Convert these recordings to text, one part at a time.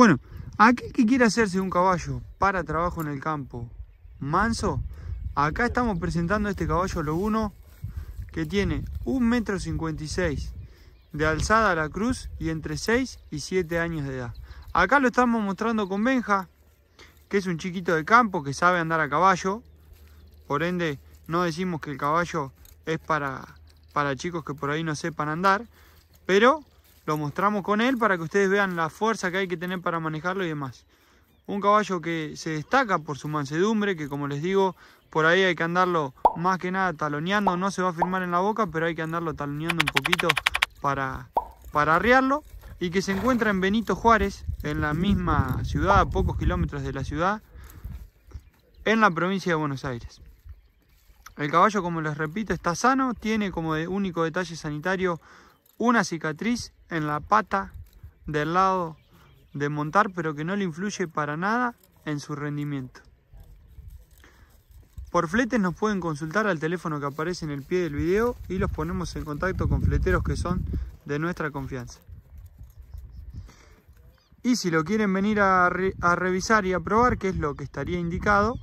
Bueno, aquel que quiera hacerse un caballo para trabajo en el campo manso, acá estamos presentando este caballo Lobuno, que tiene 1,56 m de alzada a la cruz y entre 6 y 7 años de edad. Acá lo estamos mostrando con Benja, que es un chiquito de campo que sabe andar a caballo. Por ende, no decimos que el caballo es para chicos que por ahí no sepan andar, pero lo mostramos con él para que ustedes vean la fuerza que hay que tener para manejarlo y demás. Un caballo que se destaca por su mansedumbre, que como les digo, por ahí hay que andarlo más que nada taloneando. No se va a firmar en la boca, pero hay que andarlo taloneando un poquito para arriarlo. Y que se encuentra en Benito Juárez, en la misma ciudad, a pocos kilómetros de la ciudad, en la provincia de Buenos Aires. El caballo, como les repito, está sano, tiene como de único detalle sanitario una cicatriz en la pata del lado de montar, pero que no le influye para nada en su rendimiento. Por fletes nos pueden consultar al teléfono que aparece en el pie del video y los ponemos en contacto con fleteros que son de nuestra confianza. Y si lo quieren venir a revisar y a probar, que es lo que estaría indicado,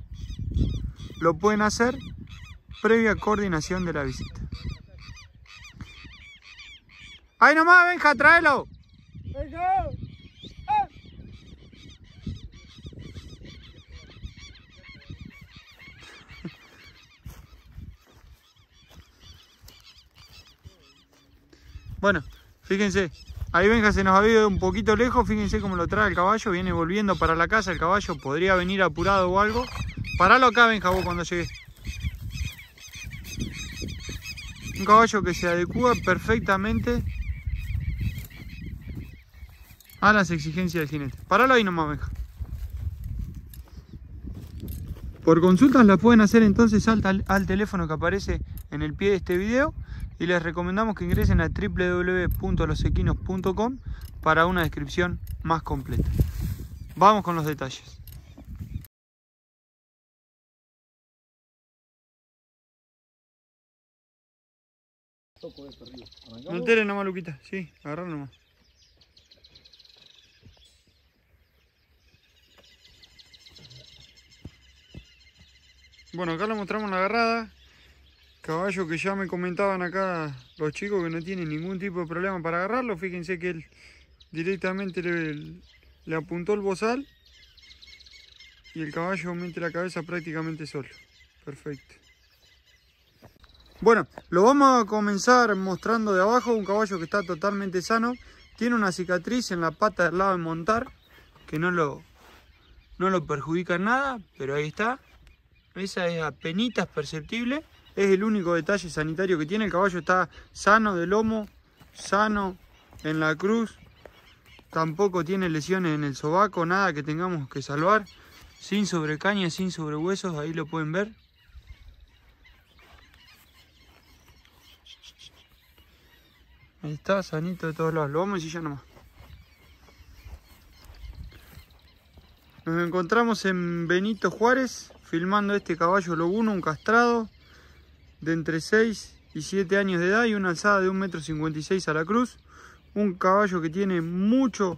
lo pueden hacer previa coordinación de la visita. ¡Ahí nomás, Benja, tráelo! ¡Venga! ¡Ah! Bueno, fíjense. Ahí Benja se nos ha ido un poquito lejos, fíjense cómo lo trae el caballo, viene volviendo para la casa el caballo, podría venir apurado o algo. Paralo acá, Benja, vos cuando llegues. Un caballo que se adecua perfectamente a las exigencias del jinete. Paralo ahí nomás, Benja. Por consultas las pueden hacer entonces al teléfono que aparece en el pie de este video. Y les recomendamos que ingresen a www.losequinos.com para una descripción más completa. Vamos con los detalles. No te nomás, Luquita. Sí, agarrar nomás. Bueno, acá le mostramos la agarrada. Caballo que ya me comentaban acá los chicos que no tienen ningún tipo de problema para agarrarlo. Fíjense que él directamente le apuntó el bozal y el caballo mete la cabeza prácticamente solo. Perfecto. Bueno, lo vamos a comenzar mostrando de abajo. Un caballo que está totalmente sano. Tiene una cicatriz en la pata del lado de montar que no lo perjudica en nada, pero ahí está. Esa es apenitas perceptible. Es el único detalle sanitario que tiene. El caballo está sano de lomo, sano en la cruz. Tampoco tiene lesiones en el sobaco, nada que tengamos que salvar. Sin sobrecaña, sin sobrehuesos, ahí lo pueden ver. Ahí está, sanito de todos lados. Lo vamos y ya nomás. Nos encontramos en Benito Juárez, filmando este caballo Lobuno, un castrado de entre 6 y 7 años de edad y una alzada de 1,56 m a la cruz. Un caballo que tiene mucho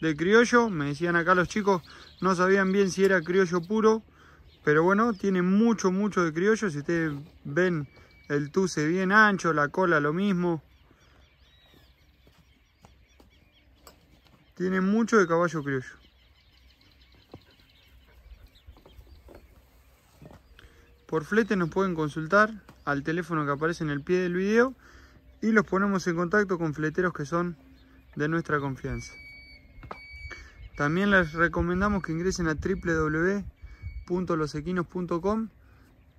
de criollo. Me decían acá los chicos, no sabían bien si era criollo puro, pero bueno, tiene mucho de criollo. Si ustedes ven el tuce bien ancho, la cola lo mismo. Tiene mucho de caballo criollo. Por flete nos pueden consultar al teléfono que aparece en el pie del video y los ponemos en contacto con fleteros que son de nuestra confianza. También les recomendamos que ingresen a www.losequinos.com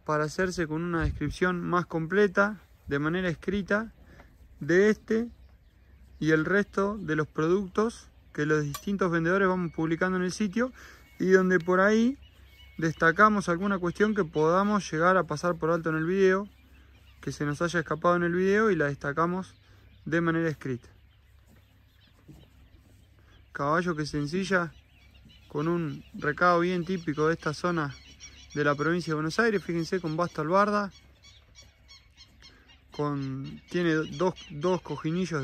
para hacerse con una descripción más completa de manera escrita de este y el resto de los productos que los distintos vendedores vamos publicando en el sitio y donde por ahí destacamos alguna cuestión que podamos llegar a pasar por alto en el video, que se nos haya escapado en el video y la destacamos de manera escrita. Caballo que se ensilla con un recado bien típico de esta zona de la provincia de Buenos Aires. Fíjense, con basta albarda, tiene dos cojinillos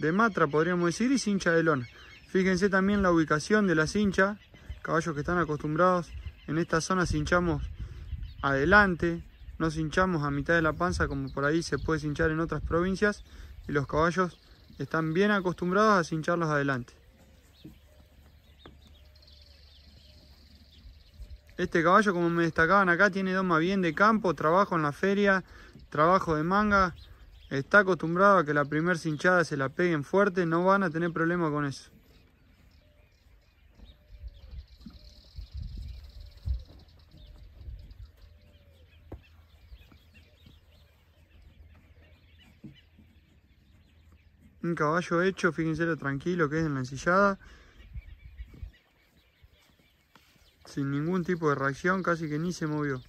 de matra, podríamos decir, y cincha de lona. Fíjense también la ubicación de las cinchas, caballos que están acostumbrados. En esta zona cinchamos adelante, no cinchamos a mitad de la panza como por ahí se puede cinchar en otras provincias, y los caballos están bien acostumbrados a cincharlos adelante. Este caballo, como me destacaban acá, tiene doma bien de campo, trabajo en la feria, trabajo de manga. Está acostumbrado a que la primera cinchada se la peguen fuerte, no van a tener problema con eso. Un caballo hecho, fíjense lo tranquilo que es en la ensillada. Sin ningún tipo de reacción, casi que ni se movió.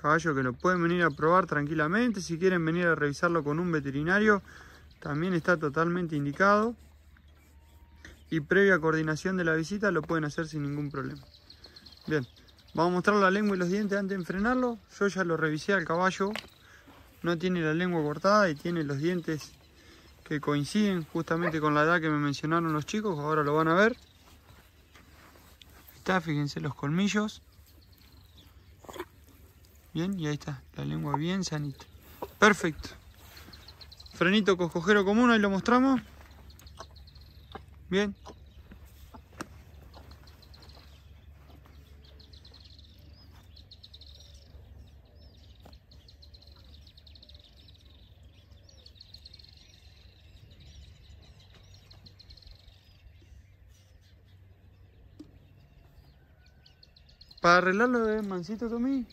Caballo que lo pueden venir a probar tranquilamente. Si quieren venir a revisarlo con un veterinario, también está totalmente indicado, y previa coordinación de la visita lo pueden hacer sin ningún problema. Bien, vamos a mostrar la lengua y los dientes antes de frenarlo. Yo ya lo revisé al caballo, no tiene la lengua cortada y tiene los dientes que coinciden justamente con la edad que me mencionaron los chicos. Ahora lo van a ver. Está, fíjense los colmillos. Bien, y ahí está, la lengua bien sanita. Perfecto. Frenito coscojero común, ahí lo mostramos. Bien. Para arreglarlo, mansito, Tommy.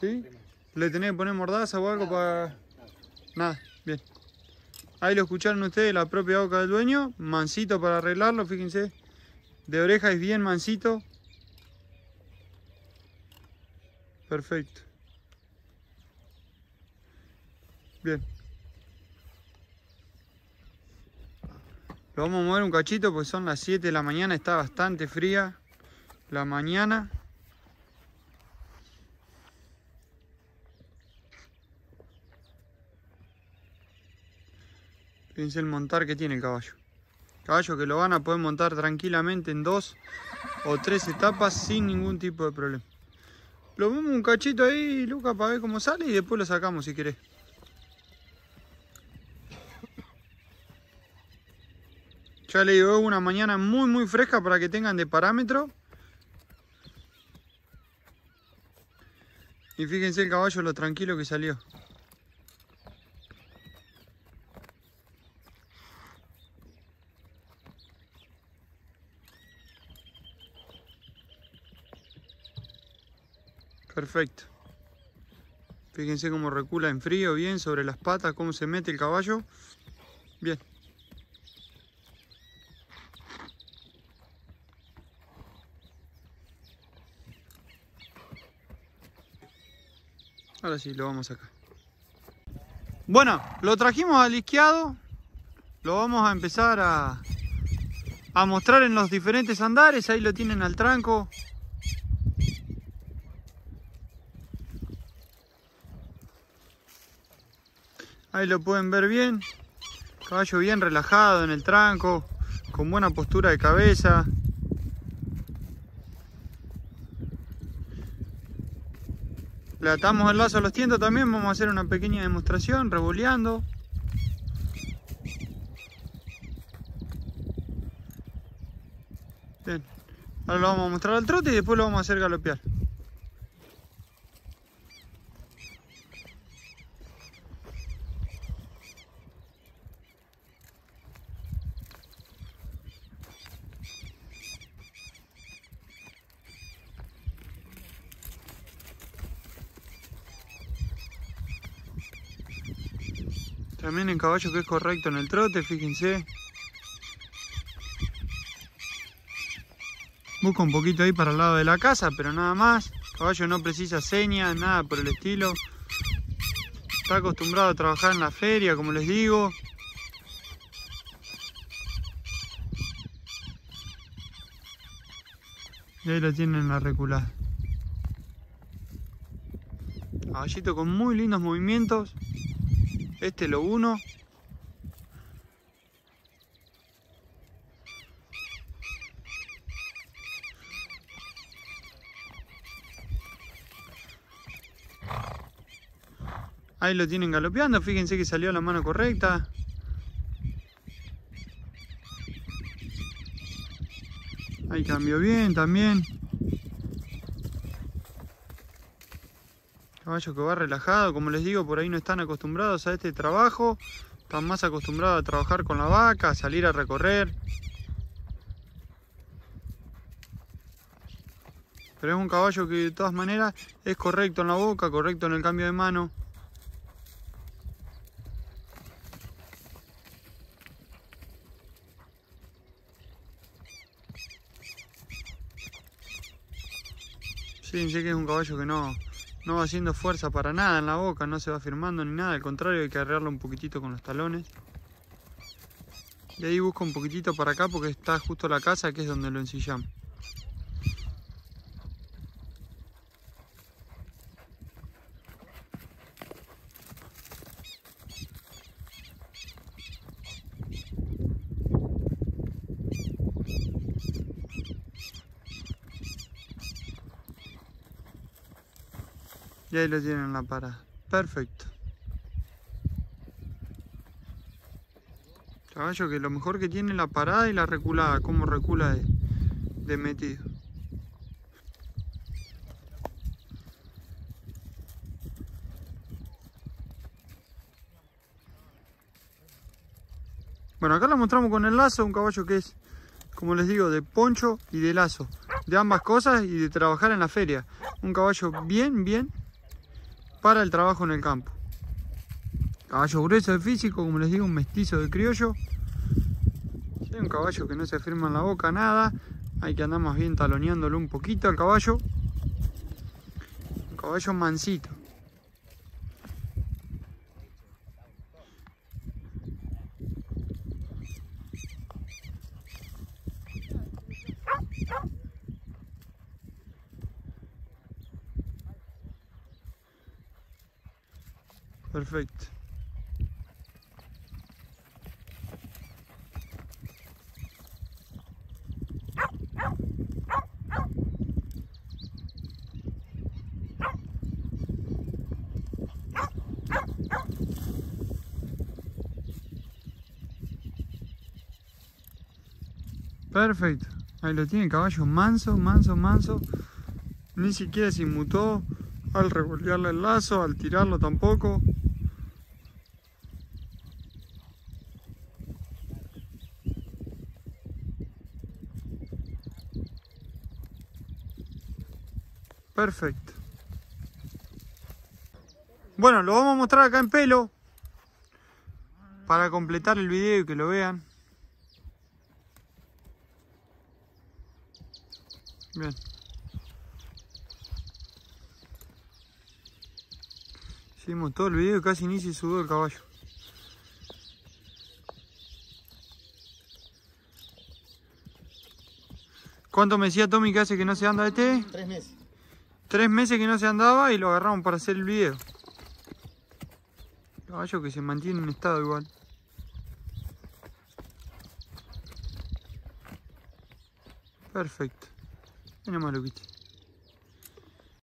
¿Sí? ¿Le tenés que poner mordaza o algo para...? Nada, bien. Ahí lo escucharon ustedes, la propia boca del dueño. Mansito para arreglarlo, fíjense. De oreja es bien mansito. Perfecto. Bien. Lo vamos a mover un cachito porque son las 7 de la mañana. Está bastante fría la mañana. Fíjense el montar que tiene el caballo. Caballo que lo van a poder montar tranquilamente en 2 o 3 etapas sin ningún tipo de problema. Lo vemos un cachito ahí, Luca, para ver cómo sale y después lo sacamos si querés. Ya le digo, es una mañana muy fresca para que tengan de parámetro. Y fíjense el caballo lo tranquilo que salió. Perfecto. Fíjense cómo recula en frío, bien sobre las patas, cómo se mete el caballo. Bien. Ahora sí, lo vamos acá. Bueno, lo trajimos al isqueado. Lo vamos a empezar a mostrar en los diferentes andares. Ahí lo tienen al tranco. Ahí lo pueden ver bien, caballo bien relajado en el tranco, con buena postura de cabeza. Le atamos el lazo a los tientos también, vamos a hacer una pequeña demostración, revoleando. Bien, ahora lo vamos a mostrar al trote y después lo vamos a hacer galopear. También en caballo que es correcto en el trote, fíjense. Busca un poquito ahí para el lado de la casa, pero nada más. Caballo no precisa señas, nada por el estilo. está acostumbrado a trabajar en la feria, como les digo. Y ahí lo tienen la reculada. Caballito con muy lindos movimientos. Este lo uno. Ahí lo tienen galopeando, fíjense que salió la mano correcta. Ahí cambió bien también. Caballo que va relajado, como les digo, por ahí no están acostumbrados a este trabajo. Están más acostumbrados a trabajar con la vaca, a salir a recorrer. Pero es un caballo que de todas maneras es correcto en la boca, correcto en el cambio de mano. Fíjense que es un caballo que no va haciendo fuerza para nada en la boca, no se va firmando ni nada, al contrario, hay que arrearlo un poquitito con los talones. Y ahí busco un poquitito para acá porque está justo la casa, que es donde lo ensillamos. Y ahí lo tienen en la parada. Perfecto. Caballo que lo mejor que tiene la parada y la reculada. Como recula de metido. Bueno, acá lo mostramos con el lazo. Un caballo que es, como les digo, de poncho y de lazo. De ambas cosas y de trabajar en la feria. Un caballo bien para el trabajo en el campo. Caballo grueso de físico, como les digo, un mestizo de criollo. Sí, un caballo que no se firma en la boca nada. Hay que andar más bien taloneándolo un poquito al caballo. Un caballo mansito. Perfecto. Perfecto. Ahí lo tiene el caballo manso. Ni siquiera se inmutó al revolverle el lazo, al tirarlo tampoco. Perfecto. Bueno, lo vamos a mostrar acá en pelo para completar el video y que lo vean. Bien. Hicimos todo el video y casi ni se sudó el caballo. ¿Cuánto me decía Tommy que hace que no se anda este? 3 meses. 3 meses que no se andaba y lo agarramos para hacer el video. Caballo que se mantiene en estado igual. Perfecto. Mira más lo que tiene.